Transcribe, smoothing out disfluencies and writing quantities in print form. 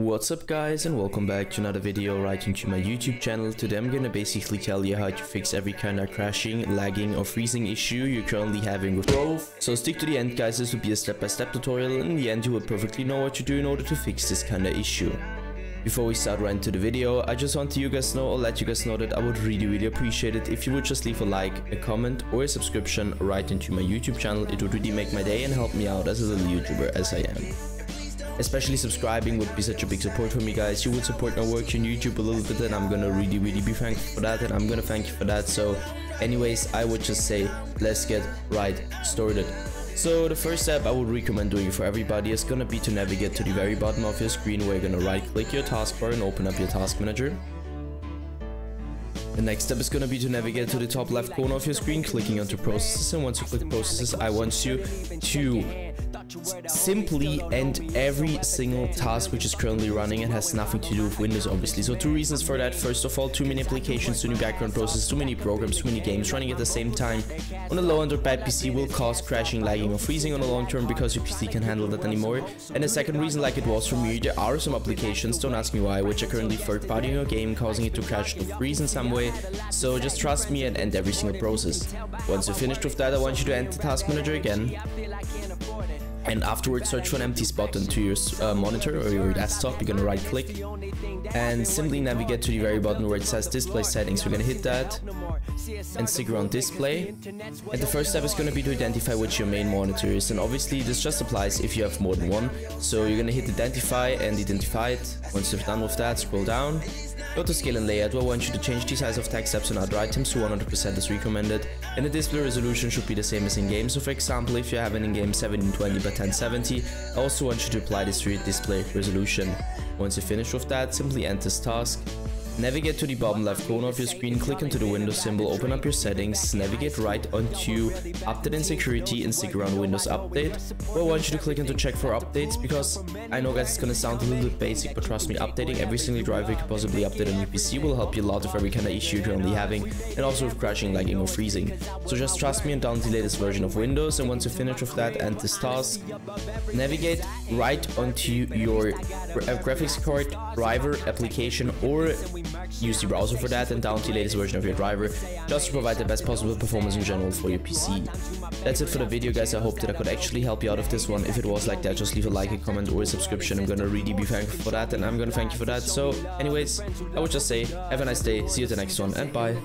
What's up guys, and welcome back to another video right into my YouTube channel. Today I'm gonna basically tell you how to fix every kind of crashing, lagging or freezing issue you're currently having with Trove. So stick to the end guys, this will be a step-by-step tutorial, and in the end you will perfectly know what to do in order to fix this kind of issue. Before we start right into the video, I just want to let you guys know that I would really appreciate it if you would just leave a like, a comment or a subscription right into my YouTube channel. It would really make my day and help me out as a little YouTuber as I am. Especially subscribing would be such a big support for me guys. You would support my work on YouTube a little bit, and I'm gonna really be thankful for that, and I'm gonna thank you for that. So anyways, I would just say let's get right started. So the first step I would recommend doing for everybody is gonna be to navigate to the very bottom of your screen, where you're gonna right click your taskbar and open up your task manager. The next step is going to be to navigate to the top left corner of your screen, clicking onto processes, and once you click processes, I want you to simply end every single task which is currently running and has nothing to do with Windows obviously. So two reasons for that. First of all, too many applications, too many background processes, too many programs, too many games running at the same time on a low-end or bad PC will cause crashing, lagging or freezing on the long term, because your PC can't handle that anymore. And the second reason, like it was for me, there are some applications, don't ask me why, which are currently third-partying your game, causing it to crash or freeze in some way. So just trust me and end every single process. Once you're finished with that, I want you to enter the task manager again, and afterwards search for an empty spot onto your monitor or your desktop. You're gonna right click and simply navigate to the very bottom where it says display settings. We're gonna hit that and stick around display, and the first step is gonna be to identify which your main monitor is, and obviously this just applies if you have more than one. So you're gonna hit identify and identify it. Once you're done with that, scroll down, go to scale and layout, where I want you to change the size of text tabs and other items to 100% as recommended, and the display resolution should be the same as in game. So for example, if you have an in-game 1720 by 1070, I also want you to apply this to your display resolution. Once you're finished with that, simply end this task, navigate to the bottom left corner of your screen, click into the Windows symbol, open up your settings, navigate right onto update and security, and stick around Windows update. Well, I want you to click into check for updates, because I know guys it's gonna sound a little bit basic, but trust me, updating every single driver you could possibly update on your PC will help you a lot with every kind of issue you're currently having, and also with crashing, lagging or freezing. So just trust me and download the latest version of Windows, and once you're finished with that, end this task, navigate right onto your graphics card driver application, or use the browser for that, and download the latest version of your driver, just to provide the best possible performance in general for your PC. That's it for the video guys. I hope that I could actually help you out of this one. If it was like that, just leave a like, a comment or a subscription. I'm gonna really be thankful for that, and I'm gonna thank you for that. So anyways, I would just say have a nice day, see you at the next one, and bye.